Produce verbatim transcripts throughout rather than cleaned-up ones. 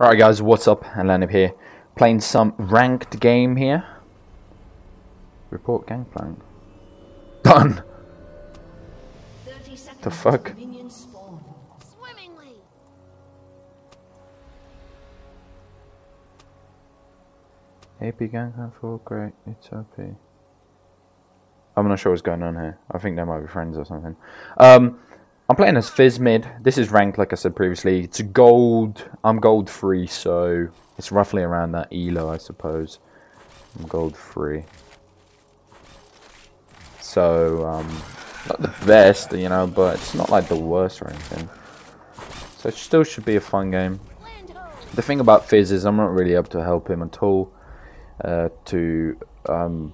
Alright guys, what's up? Elanip here. Playing some ranked game here. Report Gangplank. Done! The fuck? A P Gangplank four, great, it's O P. I'm not sure what's going on here. I think they might be friends or something. Um... I'm playing as Fizz mid. This is ranked, like I said previously. It's gold. I'm gold three, so it's roughly around that elo, I suppose. I'm gold three. So, um, not the best, you know, but it's not like the worst or anything. So it still should be a fun game. The thing about Fizz is I'm not really able to help him at all. Uh, to, um,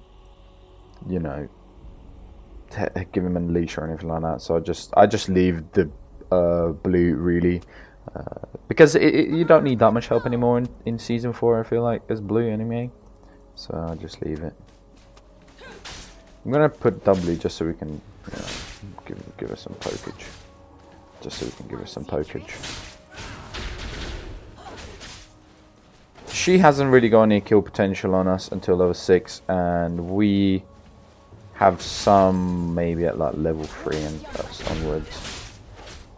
you know... give him a leash or anything like that, so I just I just leave the uh, blue really uh, because it, it, you don't need that much help anymore in, in season four. I feel like as blue anyway, so I just leave it. I'm gonna put W just so we can you know, give give us some pokage, just so we can give us some pokage. She hasn't really got any kill potential on us until level six, and we have some maybe at like level three and onwards.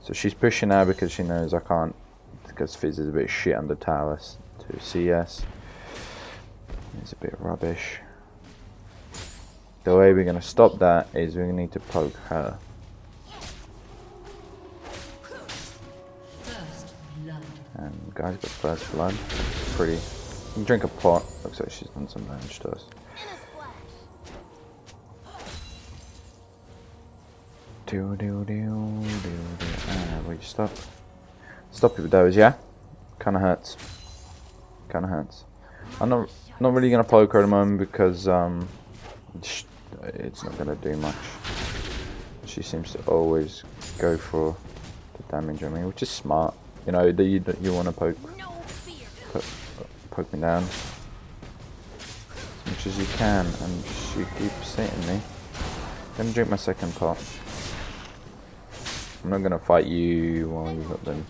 So she's pushing now because she knows I can't, because Fizz is a bit shit under towers to C S. It's a bit rubbish. The way we're gonna stop that is we're gonna need to poke her. And guys got first blood. Pretty. You can drink a pot. Looks like she's done some damage to us. Do, do, do, do, do. Ah, wait, stop. Stop it with those, yeah? Kinda hurts. Kinda hurts. I'm not not really gonna poke her at the moment because um, it's not gonna do much. She seems to always go for the damage on me, which is smart. You know, you you wanna poke, poke, poke me down as much as you can, and she keeps hitting me. Let me drink my second pot. I'm not gonna fight you while you've got them.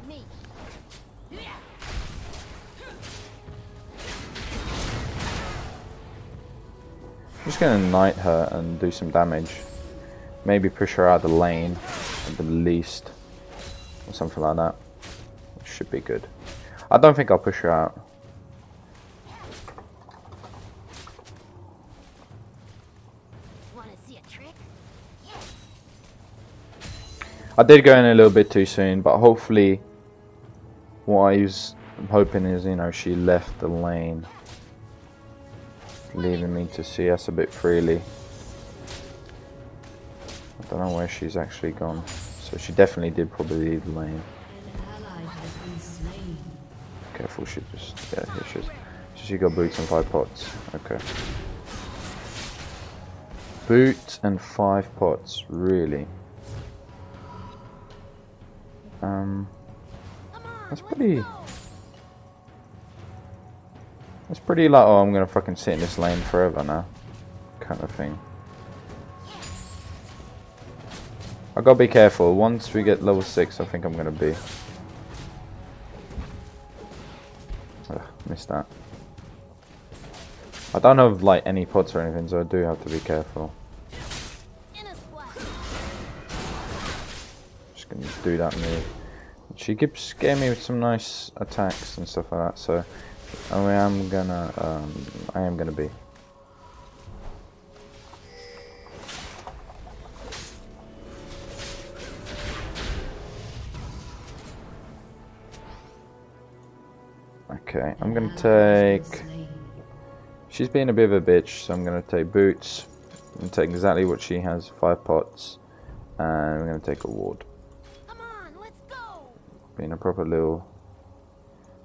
I'm just gonna knight her and do some damage. Maybe push her out of the lane at the least. Or something like that. Which should be good. I don't think I'll push her out. I did go in a little bit too soon, but hopefully what I'm hoping is, you know, she left the lane, leaving me to C S a bit freely. I don't know where she's actually gone, so she definitely did probably leave the lane. Careful, she just, yeah, here she is. She got boots and five pots, okay. Boots and five pots, really? Um, that's pretty, that's pretty like, oh, I'm gonna fucking sit in this lane forever now, kind of thing. I gotta be careful, once we get level six, I think I'm gonna be, ugh, missed that. I don't have like any pots or anything, so I do have to be careful. Can do that move. She keeps getting me with some nice attacks and stuff like that. So I am gonna, um, I am gonna be. Okay, I'm gonna take. She's being a bit of a bitch, so I'm gonna take boots and take exactly what she has: five pots, and we're gonna take a ward. Being a proper little,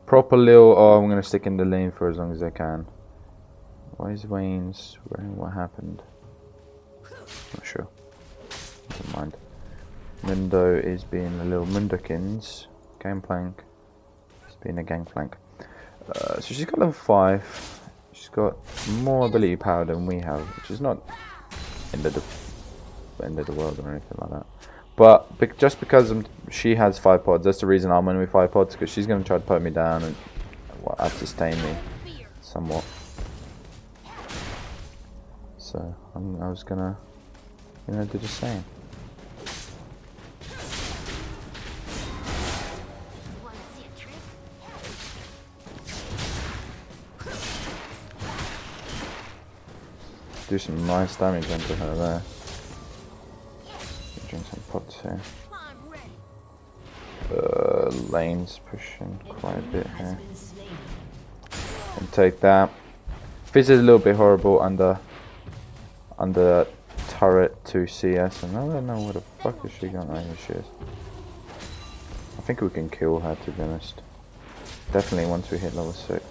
proper little. Oh, I'm gonna stick in the lane for as long as I can. Why is Vayne's wearing what happened? Not sure. Never mind. Mundo is being a little Mundokins. Gangplank. It's being a Gangplank. Uh, so she's got level five. She's got more ability power than we have, which is not end of the end of the world or anything like that. But be just because I'm, she has five pods, that's the reason I'm in with five pods, because she's going to try to put me down and or at least time me somewhat. So I'm, I was gonna, you know, do the same. Do some nice damage onto her there. Drink some pots here. Uh, lane's pushing quite a bit here. And take that. Fizz is a little bit horrible under under turret to C S, and I don't know where the fuck is she going. I think she is. I think we can kill her, to be honest. Definitely once we hit level six.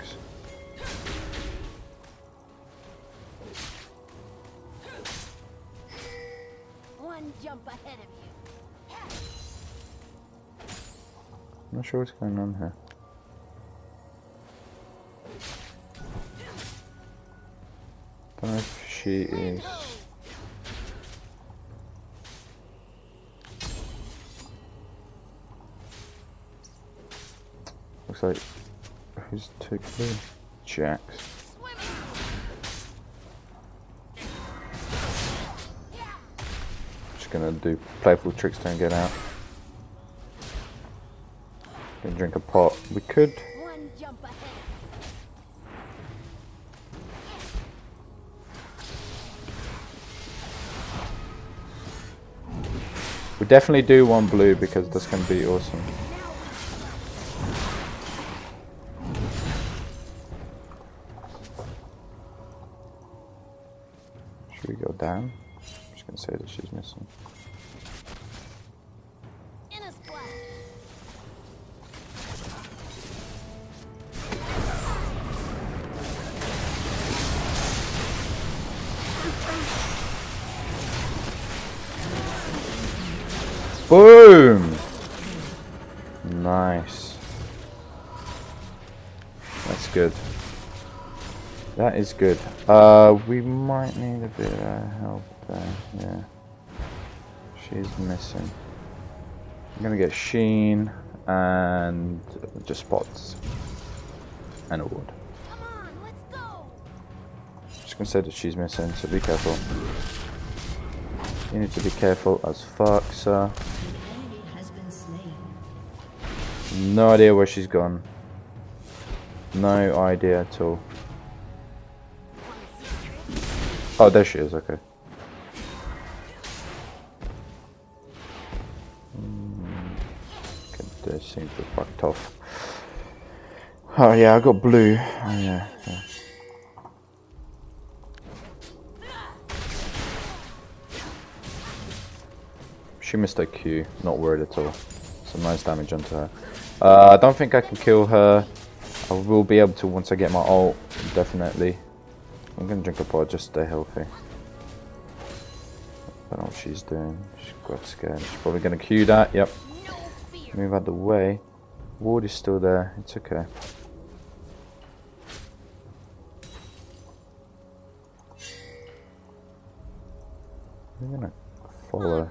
I'm not sure what's going on here. Don't know if she is. Looks like who's took the Jax. Just gonna do playful trickster and get out. Can drink a pot. We could. One jump ahead. We definitely do one blue because this can be awesome. Should we go down? I'm just gonna say that she's missing. Boom! Nice. That's good. That is good. Uh, we might need a bit of help there. Yeah. She's missing. I'm gonna get Sheen and just spots and a ward. Just gonna say that she's missing, so be careful. You need to be careful as fuck, sir. No idea where she's gone. No idea at all. Oh, there she is, okay. Mm. Okay, that seems to be fucked off. Oh yeah, I got blue. Oh yeah, yeah. She missed her Q, not worried at all. Some nice damage onto her. Uh, I don't think I can kill her. I will be able to once I get my ult, definitely. I'm gonna drink a pot, just stay healthy. I don't know what she's doing. She's quite scared. She's probably gonna Q that, yep. Move out the way. Ward is still there, it's okay. We're gonna follow.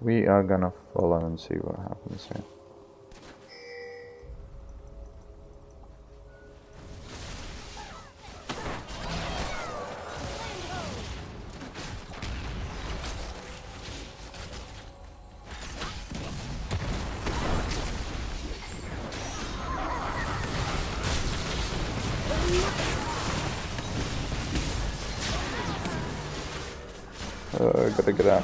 We are gonna follow and see what happens here. Uh, gotta get out.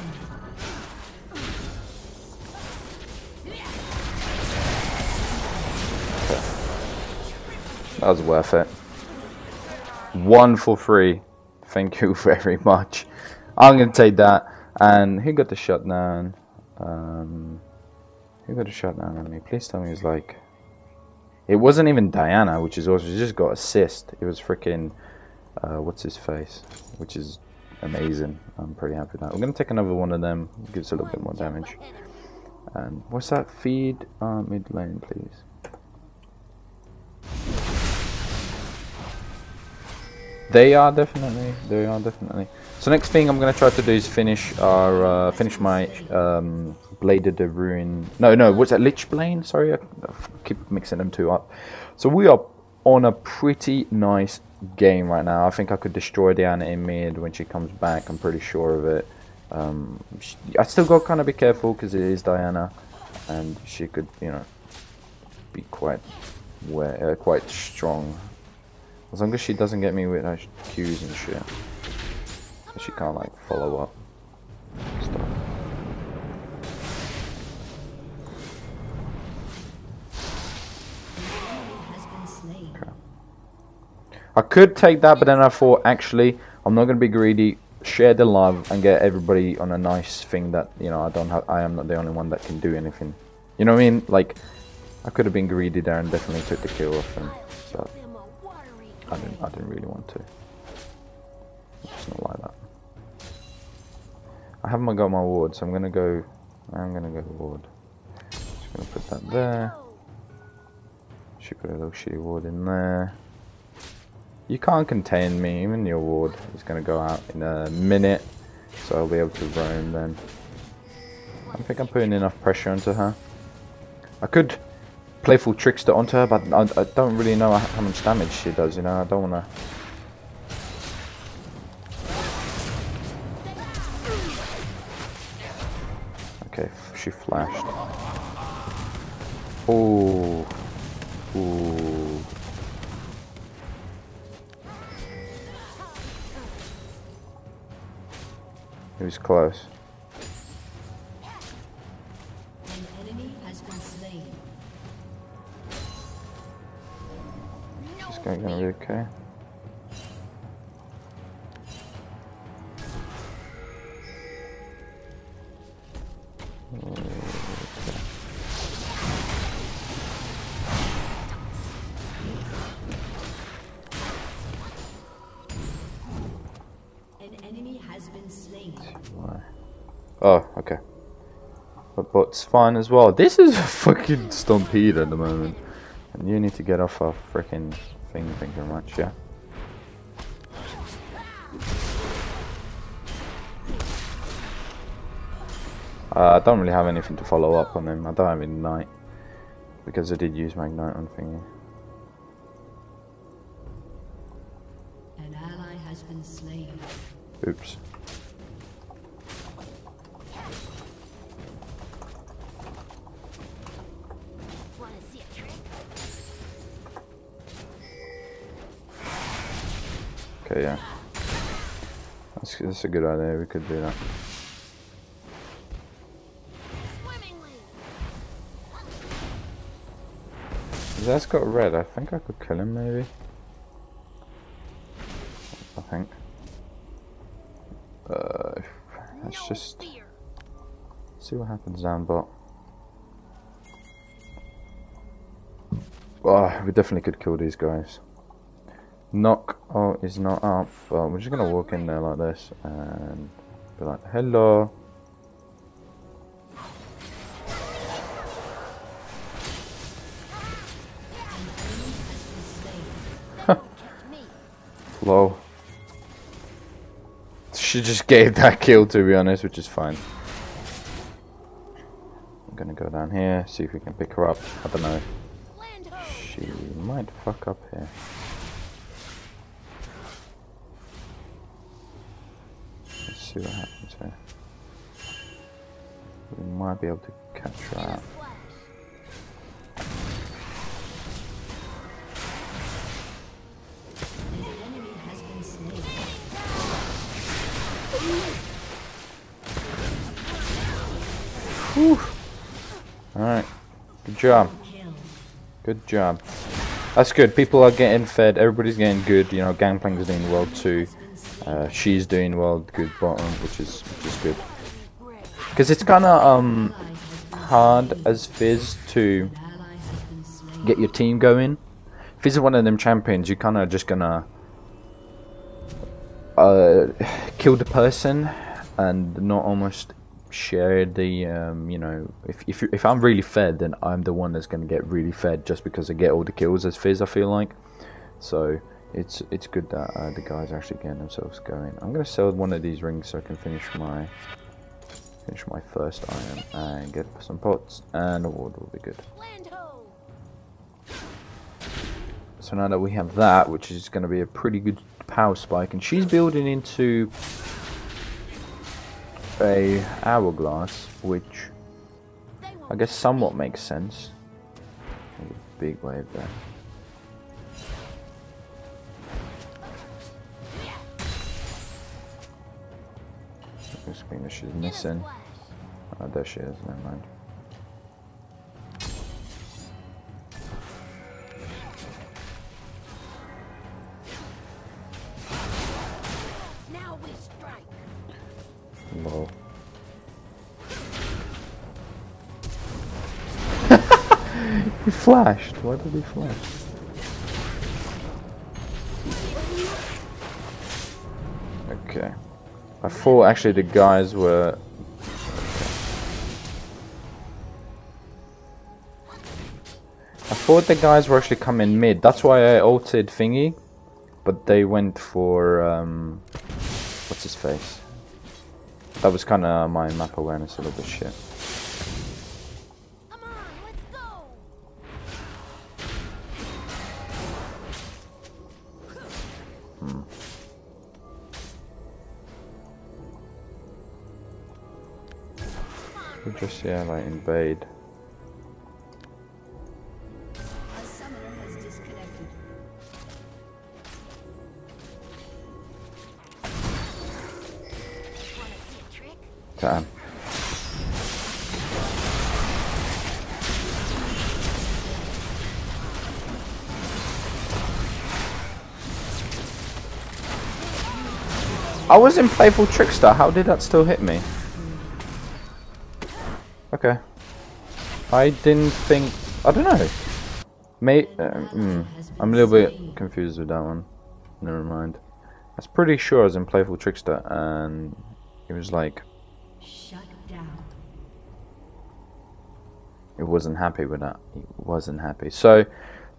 That was worth it. One for free. Thank you very much. I'm gonna take that. And who got the shutdown? Um, who got the shutdown on me? Please tell me it was like. It wasn't even Diana, which is awesome. She just got assist. It was freaking. Uh, what's his face? Which is amazing. I'm pretty happy with that. We're gonna take another one of them. It gives a little bit more damage. And what's that? Feed uh, mid lane, please. They are definitely, they are definitely. So next thing I'm gonna try to do is finish our, uh, finish my um, Blade of the Ruin. No, no, what's that, Lich Bane? Sorry, I keep mixing them two up. So we are on a pretty nice game right now. I think I could destroy Diana in mid when she comes back. I'm pretty sure of it. Um, she, I still got to kind of be careful because it is Diana, and she could, you know, be quite, uh, quite strong. As long as she doesn't get me with her Qs and shit, so she can't like follow up. Stop. Okay. I could take that, but then I thought, actually, I'm not gonna be greedy. Share the love and get everybody on a nice thing that, you know, I don't have. I am not the only one that can do anything. You know what I mean? Like, I could have been greedy there and definitely took the kill off him, but I didn't. I didn't really want to. It's not like that. I haven't got my ward, so I'm gonna go. I'm gonna go ward. Just gonna put that there. Should put a little shitty ward in there. You can't contain me. Even your ward is gonna go out in a minute, so I'll be able to roam then. I don't think I'm putting enough pressure onto her. I could Playful Trickster onto her, but I, I don't really know how much damage she does, you know. I don't wanna. Okay, she flashed. Ooh. Ooh. It was close. Going to be okay. Okay. An enemy has been slain. Oh, okay. The bot's fine as well. This is a fucking stampede at the moment, and you need to get off our freaking. Thank you very much, yeah. Uh, I don't really have anything to follow up on them. I don't have Ignite, because I did use my Ignite on thingy. An ally has been slain. Oops. Yeah, that's, that's a good idea. We could do that. That's got red. I think I could kill him, maybe. I think. Uh, let's just see what happens down bot. Oh, we definitely could kill these guys. Knock oh is not up. Oh, we're just gonna walk in there like this and be like, hello. Lol. She just gave that kill, to be honest, which is fine. I'm gonna go down here, see if we can pick her up. I don't know. She might fuck up here. See what happens here. We might be able to catch her out. Alright, good job. Good job. That's good. People are getting fed, everybody's getting good. You know, Gangplank is doing well too. Uh, she's doing well, good bottom, which is which is good. Because it's kind of um, hard as Fizz to get your team going. Fizz is one of them champions, you're kind of just gonna uh, kill the person and not almost share the, um, you know, if, if, if I'm really fed, then I'm the one that's gonna get really fed just because I get all the kills as Fizz, I feel like. So It's it's good that uh, the guys actually getting themselves going. I'm gonna sell one of these rings so I can finish my finish my first iron and get some pots, and a ward will be good. So now that we have that, which is gonna be a pretty good power spike, and she's building into a hourglass, which I guess somewhat makes sense. A big wave there. Screen that she's missing. Oh, there she is, never mind. Now we strike. Lol. He flashed. Why did he flash? Okay. I thought actually the guys were... I thought the guys were actually coming mid. That's why I ulted thingy. But they went for... Um, what's his face? That was kind of my map awareness a little bit shit. Just yeah, like invade. A summoner has disconnected. Wanna see a trick? Time. I was in Playful Trickster. How did that still hit me? Okay. I didn't think... I don't know. May, uh, mm, I'm a little bit confused with that one. Never mind. I was pretty sure I was in Playful Trickster and it was like... Shut down. It wasn't happy with that. It wasn't happy. So,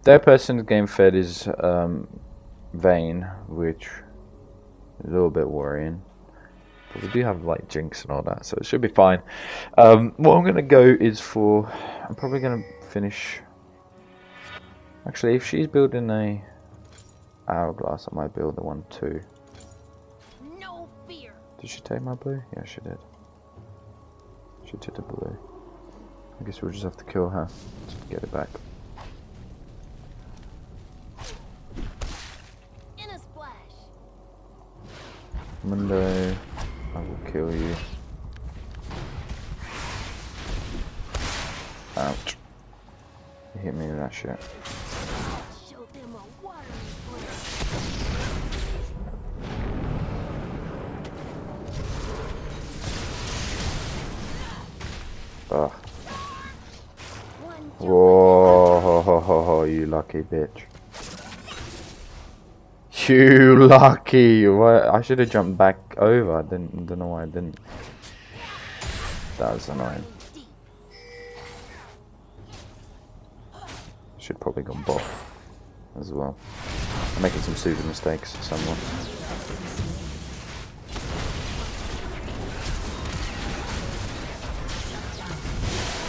their person's game fed is um, Vayne, which is a little bit worrying. We do have like Jinx and all that, so it should be fine. Um, what I'm going to go is for... I'm probably going to finish... Actually, if she's building a hourglass, I might build the one too. No fear. Did she take my blue? Yeah, she did. She took the blue. I guess we'll just have to kill her to get it back. In a splash. Mundo... I will kill you. Ouch. You hit me with that shit. Ugh. Whoa, ho, ho, ho, ho, you lucky bitch. You lucky! Well, I should have jumped back over. I didn't. Don't know why I didn't. That was annoying. Should probably gone bot as well. I'm making some stupid mistakes somewhat.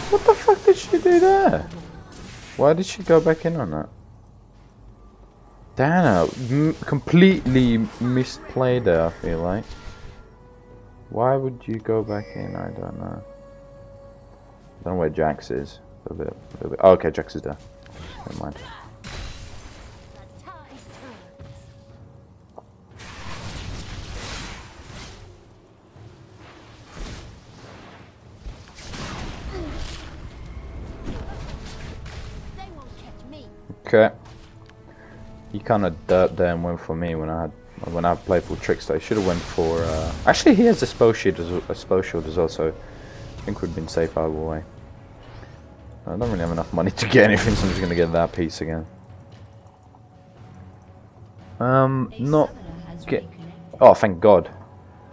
What the fuck did she do there? Why did she go back in on that? Diana m completely misplayed her, I feel like. Why would you go back in? I don't know. I don't know where Jax is. A little bit, a little bit. Oh, okay, Jax is there. Never mind. Okay. He kind of derped there and went for me when I had when I played for Trickster. He should have went for. Uh, actually, he has a spell shield as a spell shield as well, so I think we've been safe either way. I don't really have enough money to get anything, so I'm just gonna get that piece again. Um, not get. Oh, thank God!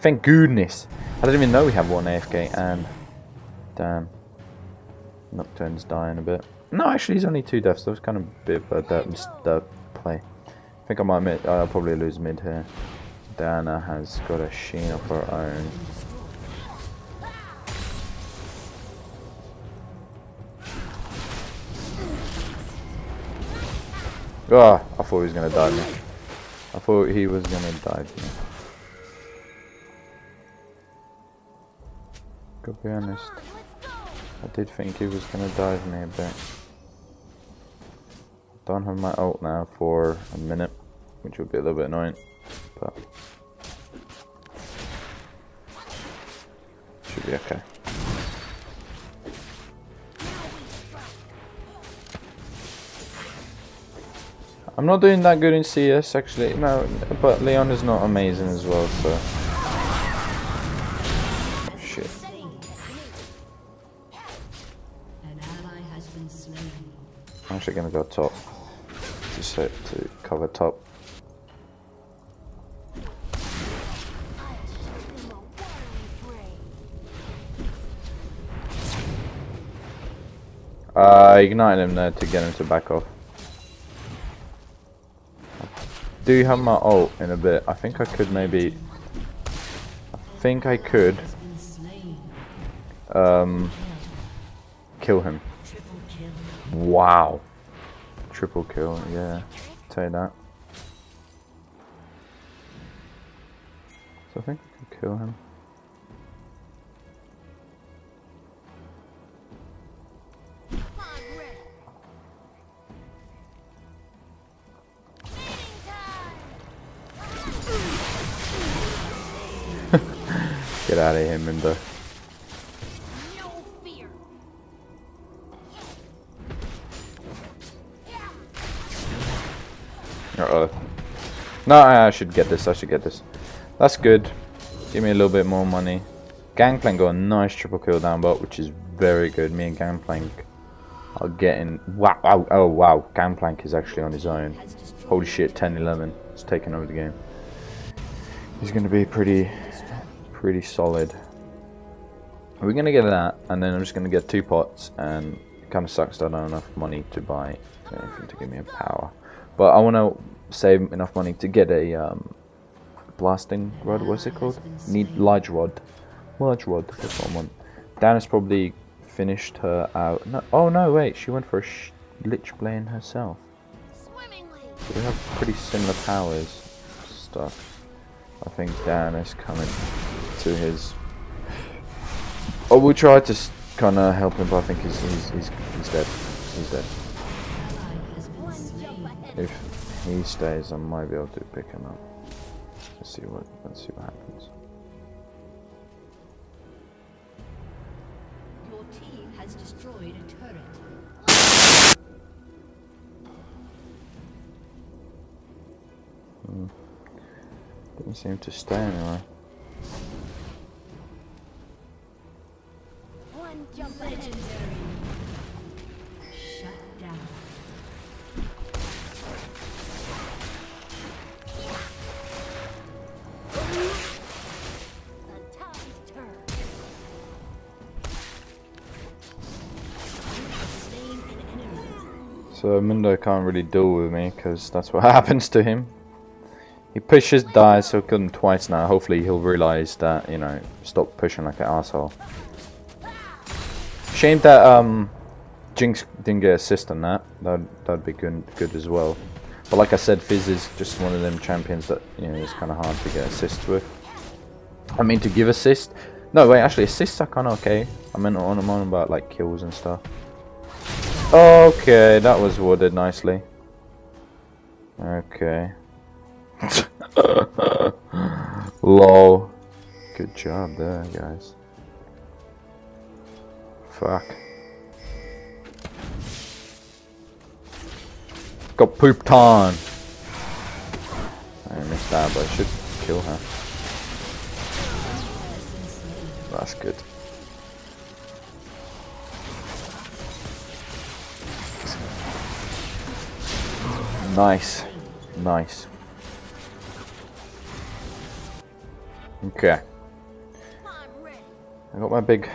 Thank goodness! I didn't even know we had one A F K, and damn, Nocturne's dying a bit. No, actually, he's only two deaths. That was kind of a bit of a derp play. I think I might mid. I'll probably lose mid here. Diana has got a sheen of her own. Ah, I thought he was gonna dive me. I thought he was gonna dive me. Gotta be honest. I did think he was gonna dive me a bit. Don't have my ult now for a minute, which would be a little bit annoying, but should be okay. I'm not doing that good in C S actually, no, but Leon is not amazing as well, so. Shit. I'm actually gonna go top. Just so, to cover top. Uh, ignite him there to get him to back off. Do you have my ult in a bit? I think I could maybe. I think I could. Um. Kill him. Wow. Triple kill. Yeah. Take that. So I think I could kill him. Get out of here, Mundo. No fear. Uh-oh. No, I should get this, I should get this. That's good. Give me a little bit more money. Gangplank got a nice triple kill down bot, which is very good. Me and Gangplank are getting... Wow, oh, oh wow, Gangplank is actually on his own. Holy shit, ten eleven. He's taking over the game. He's going to be pretty... pretty solid. We're gonna get that, and then I'm just gonna get two pots, and it kind of sucks that I don't have enough money to buy anything to give me a power, but I want to save enough money to get a um, blasting rod. What's it called? Need large rod. Large rod. That's what I want. Diana's probably finished her out. No, oh no, wait, she went for a sh Lich Bane herself. So we have pretty similar powers stuff. I think Diana's coming to his. Oh, we'll try to kind of help him, but I think he's he's he's, he's dead. He's dead. If he stays, I might be able to pick him up. Let's see what let's see what happens. Your team has destroyed a turret. Hmm. Didn't seem to stay anywhere. So Mundo can't really deal with me because that's what happens to him. He pushes, dies, so I've killed him twice now. Hopefully he'll realise that, you know, stop pushing like an asshole. Shame that um, Jinx didn't get assist on that. That'd, that'd be good, good as well. But like I said, Fizz is just one of them champions that, you know, is kind of hard to get assists with. I mean, to give assist. No, wait, actually, assists are kind of okay. I meant on and on about, like, kills and stuff. Okay, that was worded nicely. Okay. Lol. Good job there, guys. Fuck. Got pooped on. I missed that, but I should kill her. That's good. Nice. Nice. Okay. I got my big...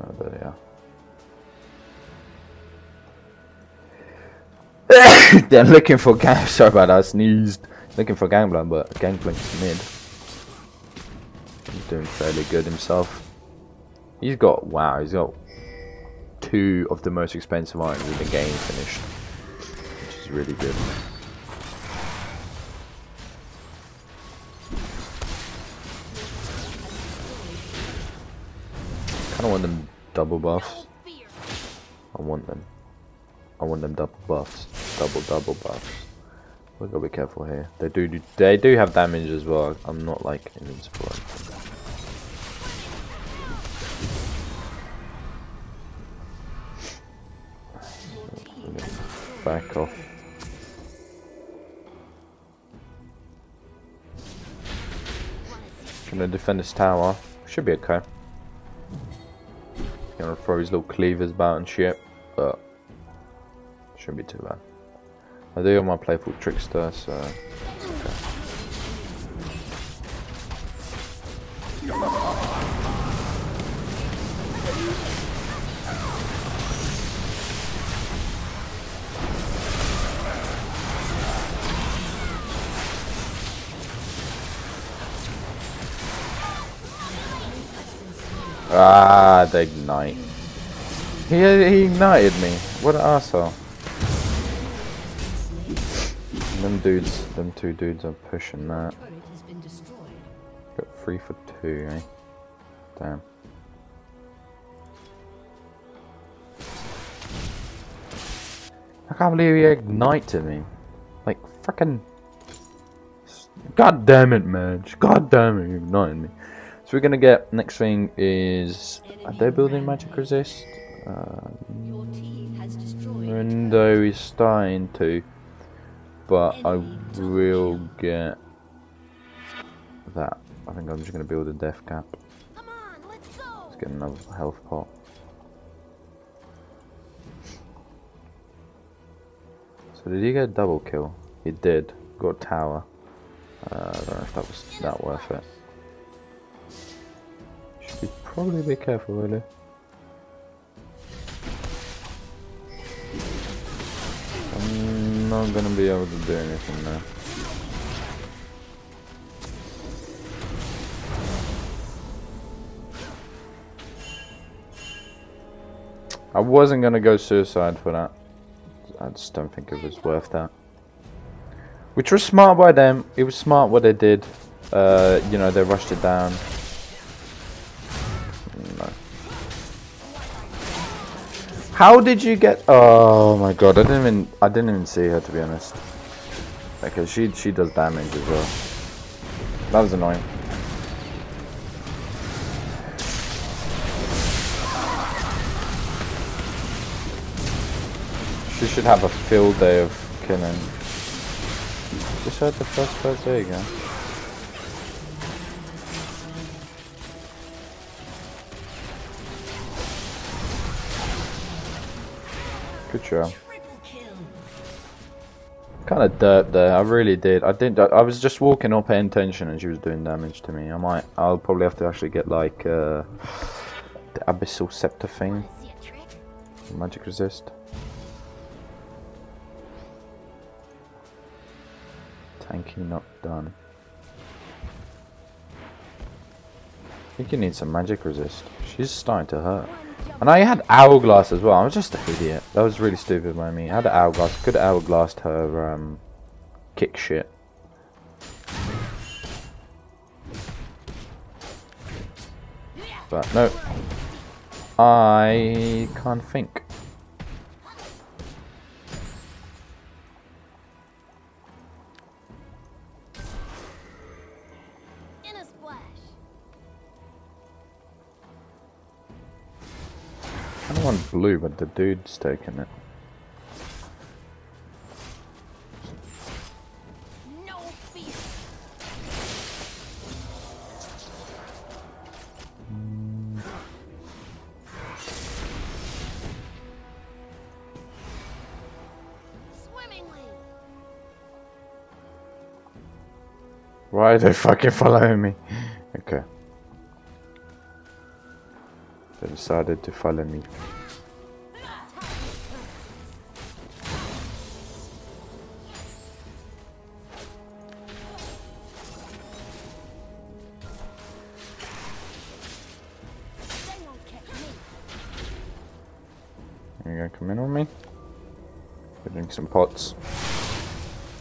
Oh, there they are. They're looking for gang. Sorry about that. I sneezed. Looking for Gangplank, but Gangplank's mid. He's doing fairly good himself. He's got wow. He's got two of the most expensive items in the game finished, which is really good. I kind of want them double buffs. I want them. I want them double buffs. Double double buffs. We've got to be careful here. They do, do they do have damage as well. I'm not like invincible. Back off. Gonna defend this tower. Should be okay. Gonna throw his little cleavers about and shit, but shouldn't be too bad. I do have my Playful Trickster, so it's okay. Ah, they ignite. He, he ignited me. What an asshole. Them dudes, them two dudes are pushing that. Got three for two, eh? Damn. I can't believe he ignited me. Like, frickin'. God damn it, man. God damn it, he ignited me. So we're gonna get, next thing is. Are they building magic resist? Uh, Mundo is starting to. But I will get that. I think I'm just going to build a Deathcap. Let's get another health pot. So did he get a double kill? He did. Got a tower. Uh, I don't know if that was that worth it. Should be probably be careful really. I'm not gonna be able to do anything now. I wasn't gonna go suicide for that. I just don't think it was worth that. Which was smart by them. It was smart what they did. Uh, you know, they rushed it down. How did you get? Oh my god! I didn't even I didn't even see her, to be honest. Okay, she she does damage as well. That was annoying. She should have a field day of killing. Just heard the first person. There you go. Good job. Kind of derped there. I really did. I didn't. I was just walking up, paying attention, and she was doing damage to me. I might. I'll probably have to actually get like uh, the Abyssal Scepter thing, magic resist. Tanky not done. I think you need some magic resist. She's starting to hurt. And I had hourglass as well. I was just an idiot. That was really stupid by me. I had an hourglass. Could have hourglassed her um, kick shit. But no, I can't think. I want blue, but the dude's taking it. No fear. Mm. Why are they fucking following me? Okay. They decided to follow me. gonna come in on me. We're doing some pots.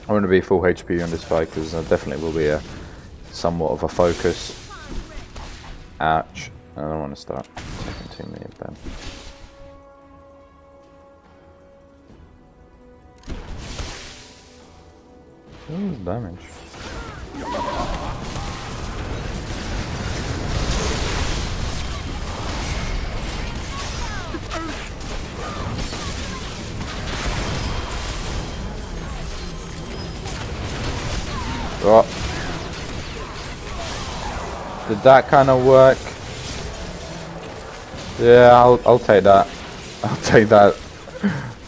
I want to be full H P on this fight because there definitely will be a somewhat of a focus. Ouch. I don't want to start taking too many of them. Ooh, damage. Oh. Did that kind of work? Yeah, I'll I'll take that. I'll take that.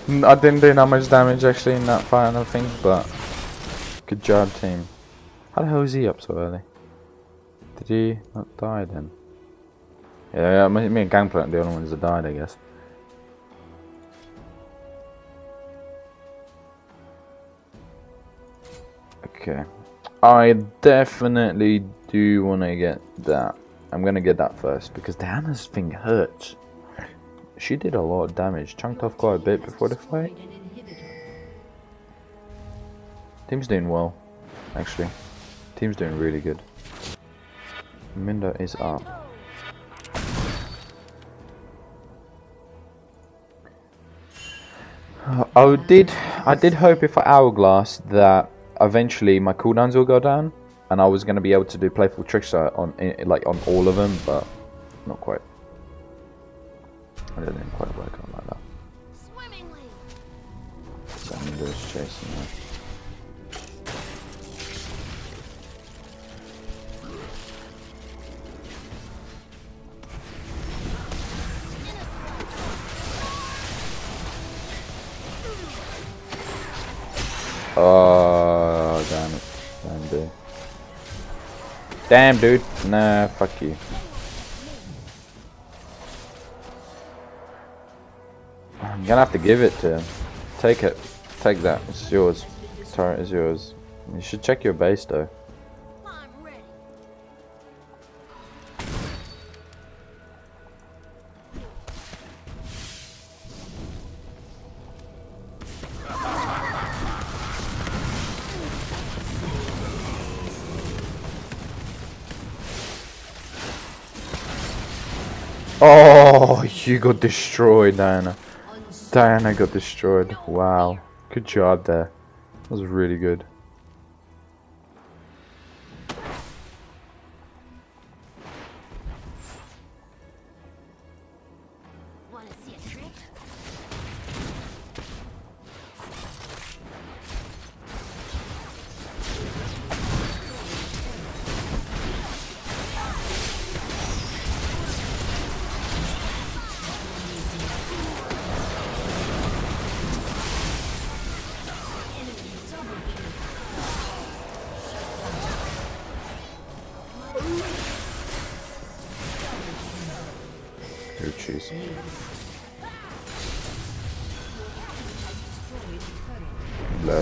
I didn't do that much damage actually in that fight, I think, but good job, team. How the hell is he up so early? Did he not die then? Yeah, me and Gangplank, the only ones that died, I guess. Okay. I definitely do want to get that. I'm going to get that first because Diana's thing hurts. She did a lot of damage, chunked off quite a bit before the fight. Team's doing well, actually. Team's doing really good. Mundo is up. I did, I did hope if I hourglass that eventually my cooldowns will go down, and I was going to be able to do Playful Trickster on like on all of them, but not quite. I didn't quite work on like that. So I'm just chasing her. Oh, damn it. Damn, dude. Damn, dude. Nah, fuck you. I'm gonna have to give it to him. Take it. Take that. It's yours. Turret is yours. You should check your base, though. Oh, you got destroyed, Diana. Diana got destroyed. Wow. Good job there. That was really good. Blur.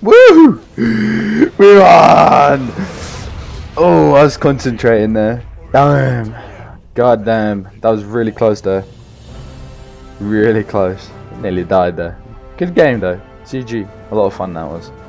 Woohoo! We won! Oh, I was concentrating there. Damn. God damn. That was really close though. Really close. Nearly died there. Good game though. G G. A lot of fun that was.